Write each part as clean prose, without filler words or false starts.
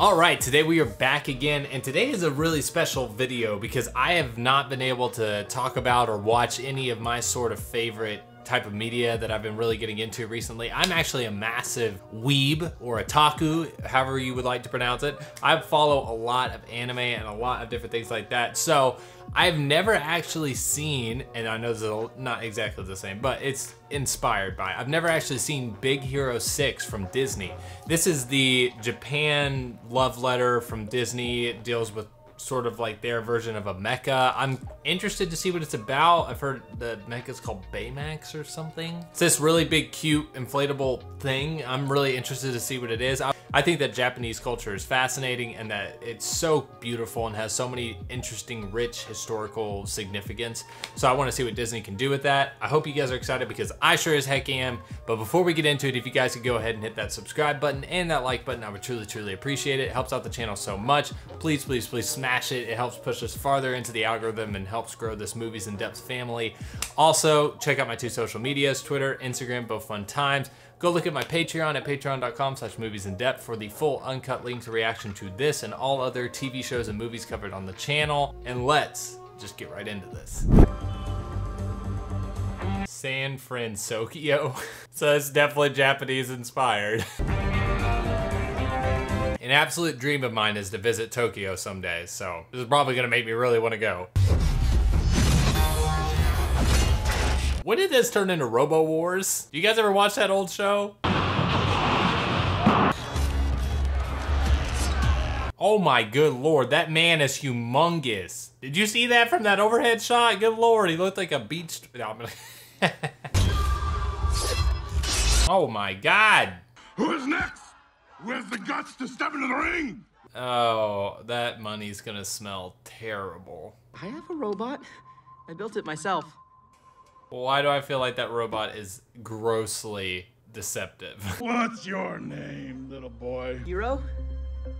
All right, today we are back again, and today is a really special video because I have not been able to talk about or watch any of my sort of favorite type of media that I've been really getting into recently. I'm actually a massive weeb or otaku, however you would like to pronounce it. I follow a lot of anime and a lot of different things like that. So I've never actually seen, and I know this is not exactly the same, but it's inspired by, I've never actually seen Big Hero 6 from Disney. This is the Japan love letter from Disney. It deals with sort of like their version of a mecha. I'm interested to see what it's about. I've heard the mecha's called Baymax or something. It's this really big, cute, inflatable thing. I'm really interested to see what it is. I think that Japanese culture is fascinating and that it's so beautiful and has so many interesting, rich historical significance. So I wanna see what Disney can do with that. I hope you guys are excited because I sure as heck am. But before we get into it, if you guys could go ahead and hit that subscribe button and that like button, I would truly, truly appreciate it. It helps out the channel so much. Please, please, please smash it. It helps push us farther into the algorithm and helps grow this Movies in Depth family. Also, check out my two social medias, Twitter, Instagram, both fun times. Go look at my Patreon at patreon.com/moviesin-depth for the full uncut links reaction to this and all other TV shows and movies covered on the channel. And let's just get right into this. San Fransokyo. So it's definitely Japanese inspired. An absolute dream of mine is to visit Tokyo someday, so this is probably gonna make me really wanna go. When did this turn into Robo Wars? You guys ever watch that old show? Oh my good Lord, that man is humongous. Did you see that from that overhead shot? Good Lord, he looked like a beach. No, oh my God. Who's next? Who has the guts to step into the ring? Oh, that money's gonna smell terrible. I have a robot. I built it myself. Why do I feel like that robot is grossly deceptive? What's your name, little boy? Hiro?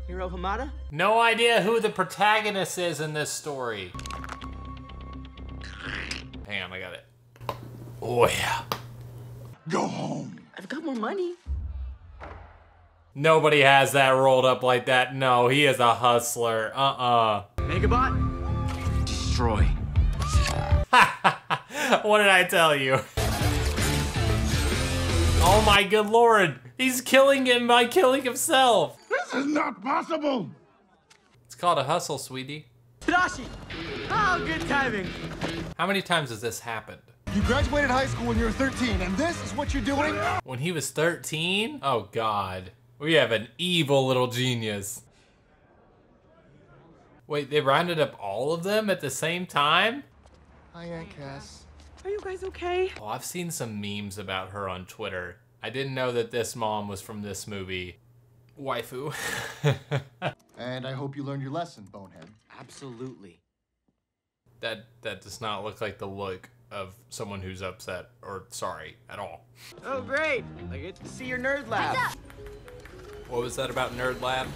Hiro Hamada? No idea who the protagonist is in this story. Hang on, I got it. Oh yeah. Go home. I've got more money. Nobody has that rolled up like that. No, he is a hustler. Megabot? Destroy. What did I tell you? Oh my good Lord. He's killing him by killing himself. This is not possible. It's called a hustle, sweetie. Tadashi! Oh, good timing. How many times has this happened? You graduated high school when you were 13, and this is what you're doing? When he was 13? Oh God. We have an evil little genius. Wait, they rounded up all of them at the same time? Hi, Aunt Cass. Are you guys okay? Oh, I've seen some memes about her on Twitter. I didn't know that this mom was from this movie. Waifu. And I hope you learned your lesson, Bonehead. Absolutely. That does not look like the look of someone who's upset or sorry at all. Oh, great. I get to see your nerd lab. What was that about nerd lab?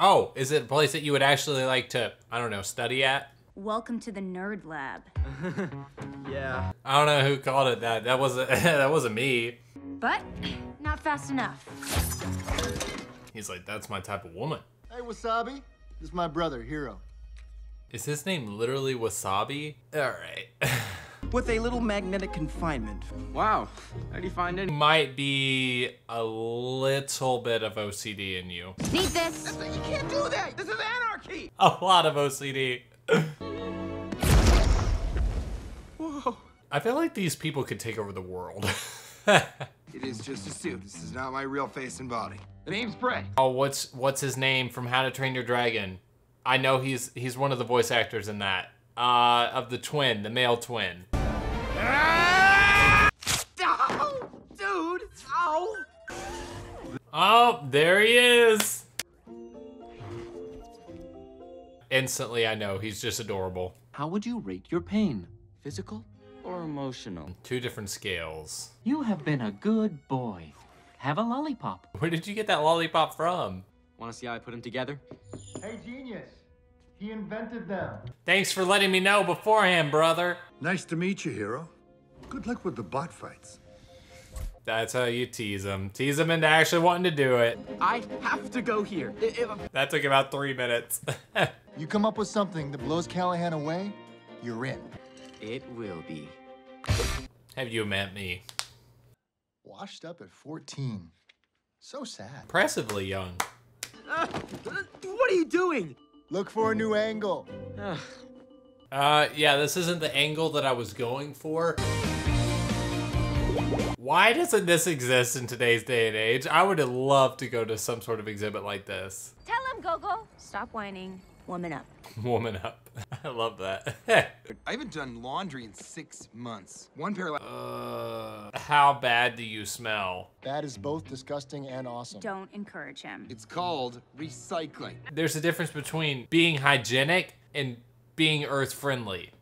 Oh, is it a place that you would actually like to, I don't know, study at? Welcome to the nerd lab. Yeah. I don't know who called it that. That wasn't me. But not fast enough. He's like, that's my type of woman. Hey, Wasabi. This is my brother, Hiro. Is his name literally Wasabi? All right. With a little magnetic confinement. Wow. How do you find it? Might be a little bit of OCD in you. Need this. You can't do that. This is anarchy. A lot of OCD. Whoa. I feel like these people could take over the world. It is just a suit. This is not my real face and body. The name's Fred. Oh, what's his name from How to Train Your Dragon? I know he's one of the voice actors in that. Of the twin, the male twin. Ah! Oh, dude! Ow! Oh, there he is! Instantly, I know he's just adorable. How would you rate your pain? Physical or emotional? Two different scales. You have been a good boy. Have a lollipop. Where did you get that lollipop from? Want to see how I put them together? Hey, genius. He invented them. Thanks for letting me know beforehand, brother. Nice to meet you, Hiro. Good luck with the bot fights. That's how you tease them. Tease them into actually wanting to do it. I have to go here. That took about 3 minutes. You come up with something that blows Callahan away, you're in. It will be. Have you met me? Washed up at 14. So sad. Impressively young. What are you doing? Look for a new angle. Yeah, this isn't the angle that I was going for. Why doesn't this exist in today's day and age? I would have loved to go to some sort of exhibit like this. Tell him, Gogo. Stop whining. Woman up. Woman up. I love that. I haven't done laundry in 6 months. One pair of... how bad do you smell? That is both disgusting and awesome. Don't encourage him. It's called recycling. There's a difference between being hygienic and being earth-friendly.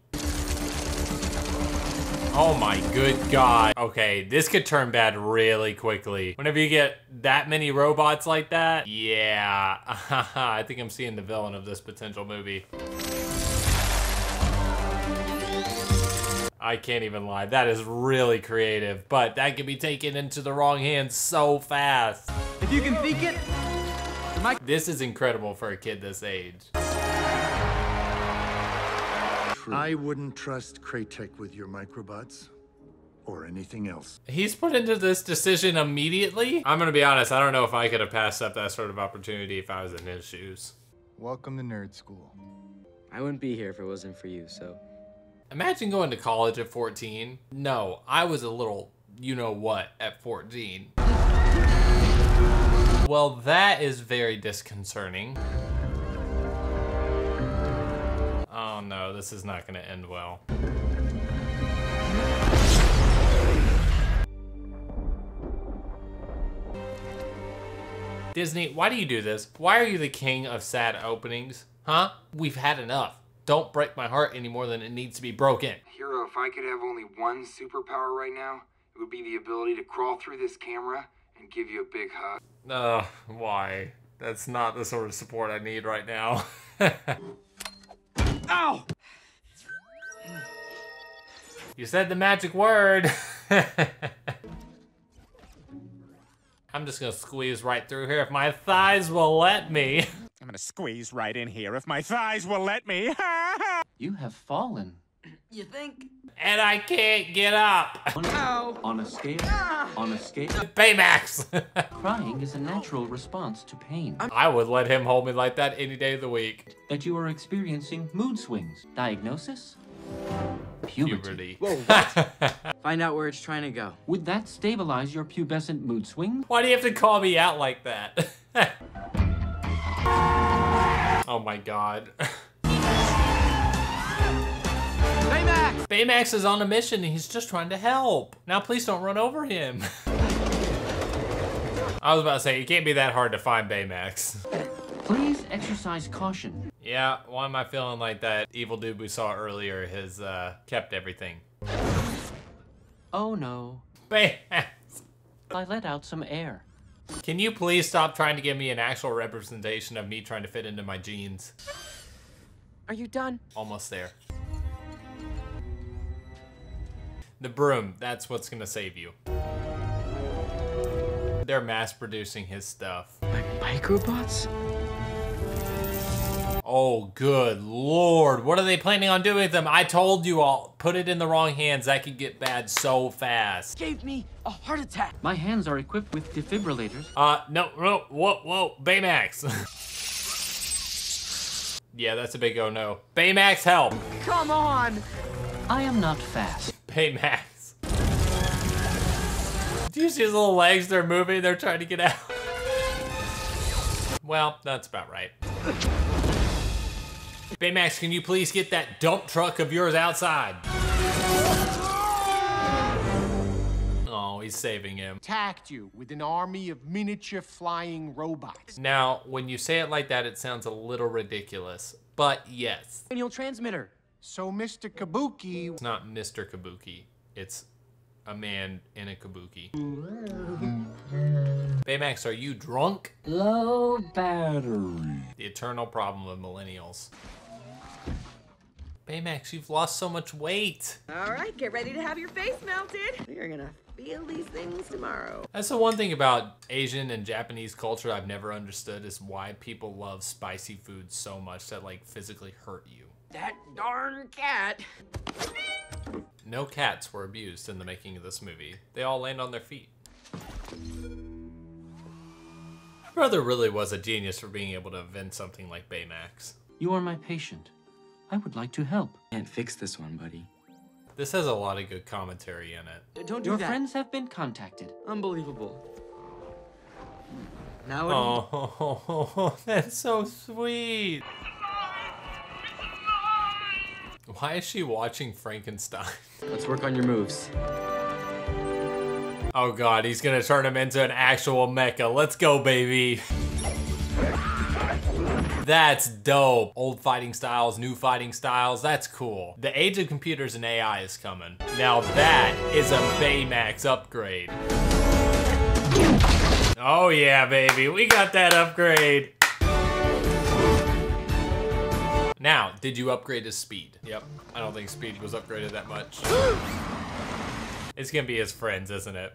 Oh my good God. Okay, this could turn bad really quickly. Whenever you get that many robots like that, yeah. I think I'm seeing the villain of this potential movie. I can't even lie, that is really creative, but that could be taken into the wrong hands so fast. If you can think it, this is incredible for a kid this age. I wouldn't trust Krei Tech with your microbots or anything else. He's put into this decision immediately? I'm gonna be honest, I don't know if I could have passed up that sort of opportunity if I was in his shoes. Welcome to nerd school. I wouldn't be here if it wasn't for you, so. Imagine going to college at 14. No, I was a little you-know-what at 14. Well, that is very disconcerting. Oh no, this is not gonna end well. Disney, why do you do this? Why are you the king of sad openings? Huh? We've had enough. Don't break my heart any more than it needs to be broken. Hiro, if I could have only one superpower right now, it would be the ability to crawl through this camera and give you a big hug. Why? That's not the sort of support I need right now. Ow! You said the magic word. I'm just gonna squeeze right through here if my thighs will let me. I'm gonna squeeze right in here if my thighs will let me. You have fallen. You think? And I can't get up. Ow. On a scale. Ah. On a scale. Baymax. Crying is a natural response to pain. I would let him hold me like that any day of the week. That you are experiencing mood swings. Diagnosis? Puberty. Whoa, what? Find out where it's trying to go. Would that stabilize your pubescent mood swing? Why do you have to call me out like that? Oh my God. Baymax! Baymax is on a mission and he's just trying to help. Now please don't run over him. I was about to say, it can't be that hard to find Baymax. Please exercise caution. Yeah, why am I feeling like that evil dude we saw earlier has kept everything? Oh no. Baymax! I let out some air. Can you please stop trying to give me an actual representation of me trying to fit into my jeans? Are you done? Almost there. The broom, that's what's gonna save you. They're mass producing his stuff. Like microbots? Oh, good Lord. What are they planning on doing with them? I told you all, put it in the wrong hands. That could get bad so fast. Gave me a heart attack. My hands are equipped with defibrillators. No, whoa, Baymax. Yeah, that's a big oh no. Baymax, help. Come on. I am not fast. Baymax. Do you see his little legs? They're moving, they're trying to get out. Well, that's about right. Baymax, can you please get that dump truck of yours outside? Oh, he's saving him. Attacked you with an army of miniature flying robots. Now, when you say it like that, it sounds a little ridiculous, but yes. Manual transmitter. So Mr. Kabuki... It's not Mr. Kabuki. It's a man in a kabuki. Baymax, are you drunk? Low battery. The eternal problem of millennials. Baymax, you've lost so much weight. All right, get ready to have your face melted. You're gonna build these things tomorrow. That's the one thing about Asian and Japanese culture I've never understood is why people love spicy food so much that like physically hurt you. That darn cat. No cats were abused in the making of this movie. They all land on their feet. My brother really was a genius for being able to invent something like Baymax. You are my patient. I would like to help. Can't fix this one, buddy. This has a lot of good commentary in it. Don't do that. Your friends have been contacted. Unbelievable. Now. Oh, that's so sweet. Why is she watching Frankenstein? Let's work on your moves. Oh god, he's gonna turn him into an actual mecha. Let's go, baby. That's dope. Old fighting styles, new fighting styles, that's cool. The age of computers and AI is coming. Now that is a Baymax upgrade. Oh yeah, baby, we got that upgrade. Now, did you upgrade his speed? Yep, I don't think speed was upgraded that much. It's gonna be his friends, isn't it?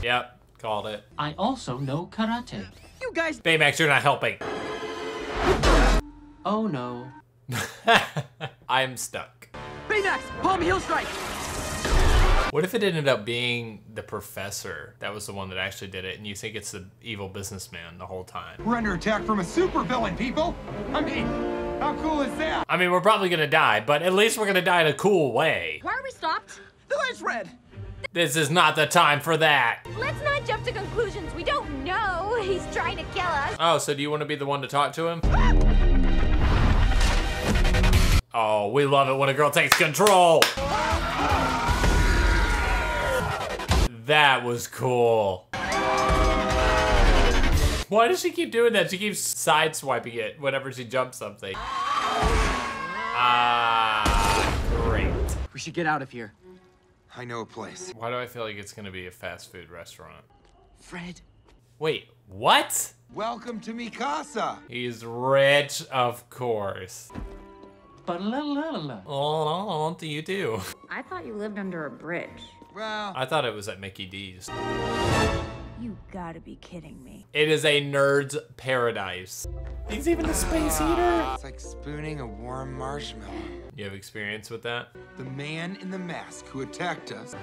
Yep, called it. I also know karate. You guys- Baymax, you're not helping. Oh no. I'm stuck. Baymax, palm heel strike! What if it ended up being the professor that was the one that actually did it and you think it's the evil businessman the whole time? We're under attack from a super villain, people! I mean, how cool is that? I mean, we're probably gonna die, but at least we're gonna die in a cool way. Why are we stopped? The light's red! This is not the time for that! Let's not jump to conclusions, we don't know he's trying to kill us. Oh, so do you want to be the one to talk to him? Ah! Oh, we love it when a girl takes control! That was cool. Why does she keep doing that? She keeps sideswiping it whenever she jumps something. Great. We should get out of here. I know a place. Why do I feel like it's gonna be a fast food restaurant? Fred. Wait, what? Welcome to Mikasa. He's rich, of course. But oh, what do you do? I thought you lived under a bridge. Well, I thought it was at Mickey D's. You gotta be kidding me. It is a nerd's paradise. He's even a space eater. It's like spooning a warm marshmallow. You have experience with that? The man in the mask who attacked us.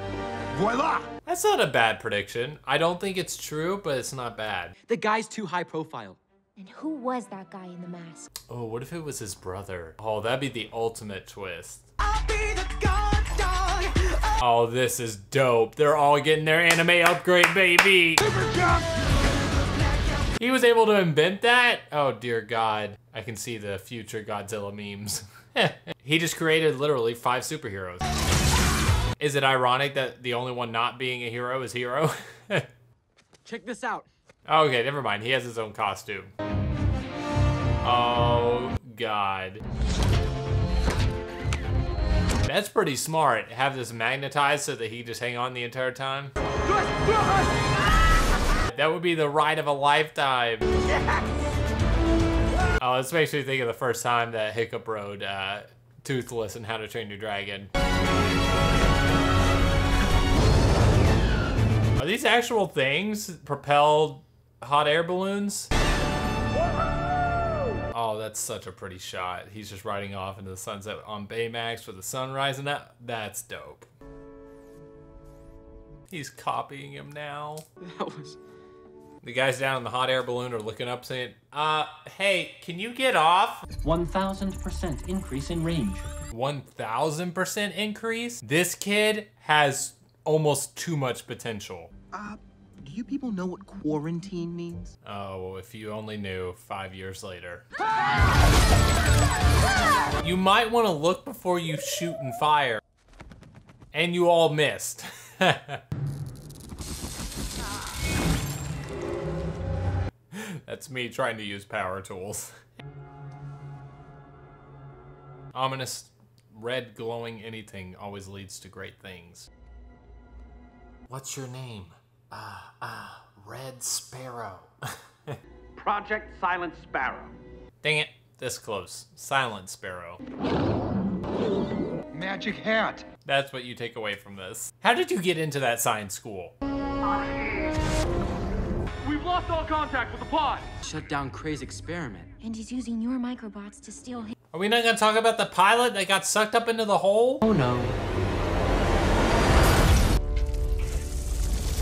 Voila! That's not a bad prediction. I don't think it's true, but it's not bad. The guy's too high profile. And who was that guy in the mask? Oh, what if it was his brother? Oh, that'd be the ultimate twist. I'll be the god dog. Oh, this is dope. They're all getting their anime upgrade, baby. Super jump. He was able to invent that? Oh, dear God. I can see the future Godzilla memes. He just created literally 5 superheroes. Is it ironic that the only one not being a hero is Hero? Check this out. Okay, never mind. He has his own costume. Oh, God. That's pretty smart. Have this magnetized so that he just hang on the entire time. That would be the ride of a lifetime. Yes. Oh, this makes me think of the first time that Hiccup rode Toothless in How to Train Your Dragon. Are these actual things? Propelled hot air balloons? Oh, that's such a pretty shot. He's just riding off into the sunset on Baymax with the sunrise and that's dope. He's copying him now. That was... The guys down in the hot air balloon are looking up saying, hey, can you get off? 1,000% increase in range. 1,000% increase? This kid has almost too much potential. Do you people know what quarantine means? Oh, if you only knew 5 years later. You might want to look before you shoot and fire. And you all missed. That's me trying to use power tools. Ominous red glowing anything always leads to great things. What's your name? Red Sparrow. Project Silent Sparrow. Dang it, this close. Silent Sparrow. magic hat. That's what you take away from this. How did you get into that science school? We've lost all contact with the pod. Shut down Krei's experiment. And he's using your microbots to steal him. Are we not gonna talk about the pilot that got sucked up into the hole? Oh no.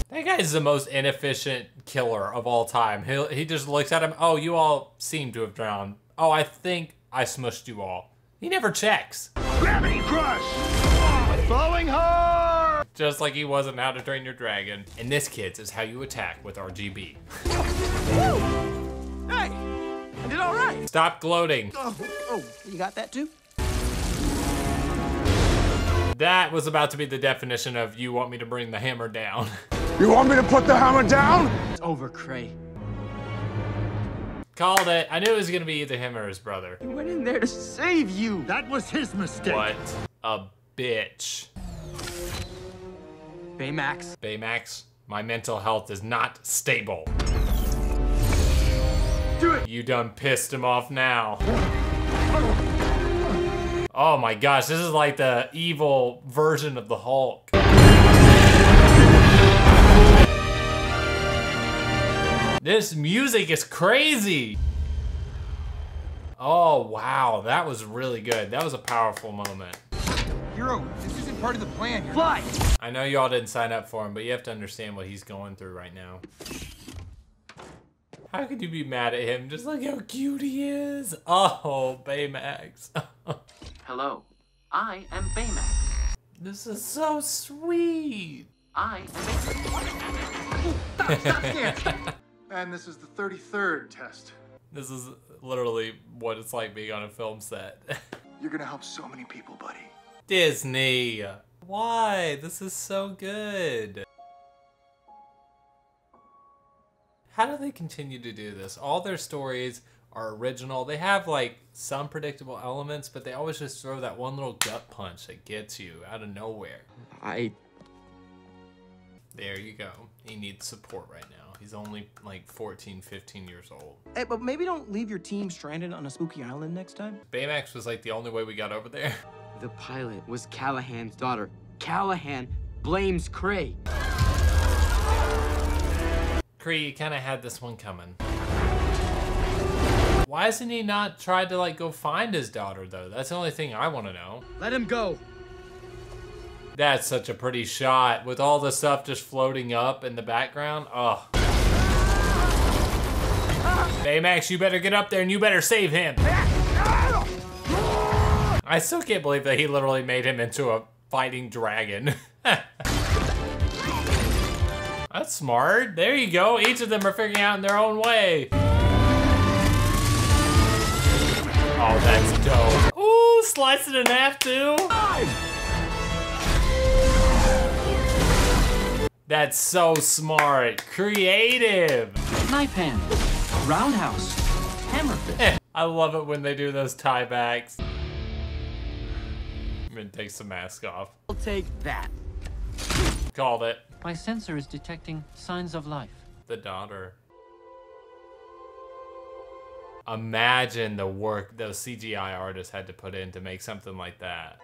That guy is the most inefficient killer of all time. He just looks at him, oh, you all seem to have drowned. Oh, I think I smushed you all. He never checks. Gravity crush! Oh, blowing hard! Just like he was in How to Train Your Dragon. And this, kids, is how you attack with RGB. Hey! I did all right. Stop gloating. Oh, you got that too? That was about to be the definition of you want me to bring the hammer down. You want me to put the hammer down? It's over, Krei. Called it. I knew it was going to be either him or his brother. He went in there to save you. That was his mistake. What a bitch. Baymax. Baymax, my mental health is not stable. You done pissed him off now. Oh my gosh, this is like the evil version of the Hulk. This music is crazy. Oh wow, that was really good. That was a powerful moment. Hiro, this isn't part of the plan. You're fly! I know y'all didn't sign up for him, but you have to understand what he's going through right now. How could you be mad at him? Just look how cute he is. Oh, Baymax. Hello, I am Baymax. This is so sweet. I am Baymax. Stop. And this is the 33rd test. This is literally what it's like being on a film set. You're gonna help so many people, buddy. Disney. Why? This is so good. How do they continue to do this? All their stories are original. They have like some predictable elements, but they always just throw that one little gut punch that gets you out of nowhere. There you go. He needs support right now. He's only like 14, 15 years old. Hey, but maybe don't leave your team stranded on a spooky island next time. Baymax was like the only way we got over there. The pilot was Callahan's daughter. Callahan blames Krei. Krei, you kind of had this one coming. Why hasn't he not tried to like go find his daughter though? That's the only thing I want to know. Let him go. That's such a pretty shot with all the stuff just floating up in the background. Oh. Baymax, you better get up there and you better save him. I still can't believe that he literally made him into a fighting dragon. That's smart. There you go. Each of them are figuring out in their own way. Oh, that's dope. Ooh, slice it in half too. That's so smart. Creative. Knife hand. Roundhouse. Hammer fist. I love it when they do those tiebacks. I'm gonna take the mask off. I'll take that. Called it. My sensor is detecting signs of life. The daughter. Imagine the work those CGI artists had to put in to make something like that.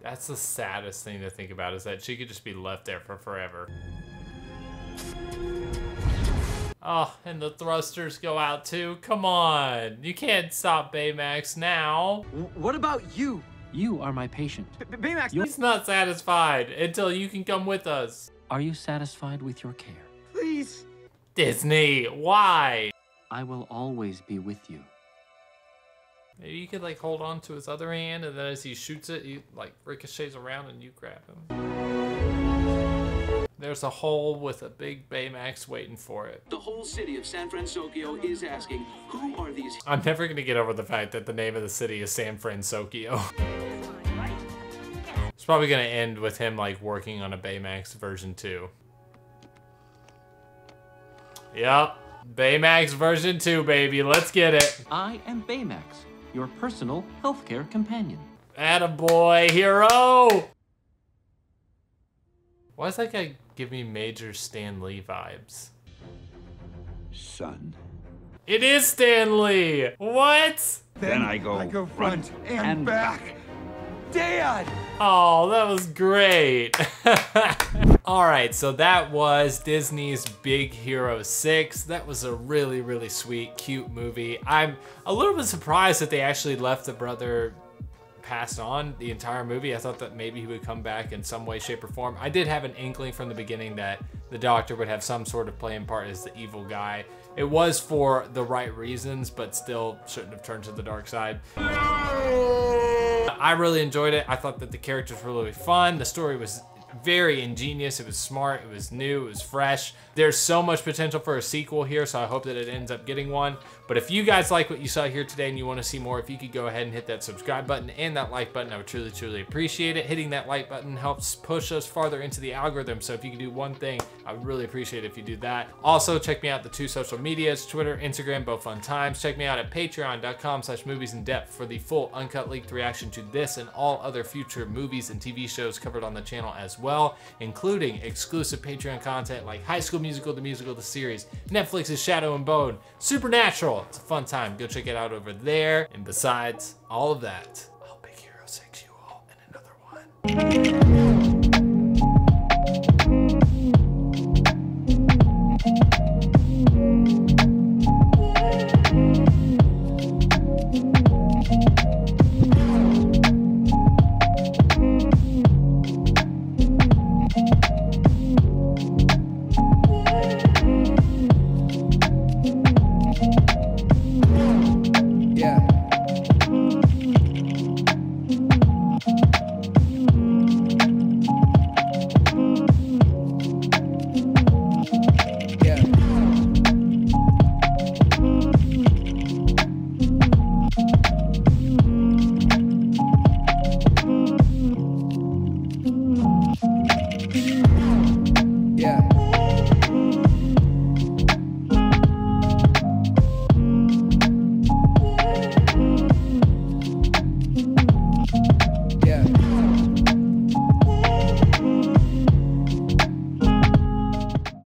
That's the saddest thing to think about, is that she could just be left there for forever. Oh, and the thrusters go out too. Come on. You can't stop Baymax now. What about you? You are my patient. Baymax, he's not satisfied until you can come with us. Are you satisfied with your care? Please. Disney, why? I will always be with you. Maybe you could like hold on to his other hand, and then as he shoots it, he like ricochets around and you grab him. There's a hole with a big Baymax waiting for it. The whole city of San Fransokyo is asking, who are these? I'm never gonna get over the fact that the name of the city is San Fransokyo. It's probably gonna end with him like working on a Baymax version 2. Yep, Baymax version 2, baby, let's get it. I am Baymax, your personal healthcare companion. Attaboy, Hiro! Why does that guy give me major Stan Lee vibes? Son. It is Stan Lee. What? Then I go front and back. Dad! Oh, that was great. All right, so that was Disney's Big Hero 6. That was a really, really sweet, cute movie. I'm a little bit surprised that they actually left the brother passed on the entire movie. I thought that maybe he would come back in some way, shape, or form. I did have an inkling from the beginning that the doctor would have some sort of playing part as the evil guy. It was for the right reasons, but still shouldn't have turned to the dark side. I really enjoyed it. I thought that the characters were really fun. The story was very ingenious. It was smart, it was new, it was fresh. There's so much potential for a sequel here, so I hope that it ends up getting one. But if you guys like what you saw here today and you want to see more, if you could go ahead and hit that subscribe button and that like button, I would truly, truly appreciate it. Hitting that like button helps push us farther into the algorithm, so if you could do one thing, I would really appreciate it if you do that. Also, check me out the two social medias, Twitter, Instagram, both fun times. Check me out at patreon.com/moviesindepth for the full uncut leaked reaction to this and all other future movies and TV shows covered on the channel as well, including exclusive Patreon content like High School Musical, The Musical, The Series, Netflix's Shadow and Bone, Supernatural. It's a fun time. Go check it out over there. And besides all of that, I'll Big Hero 6 you all in another one.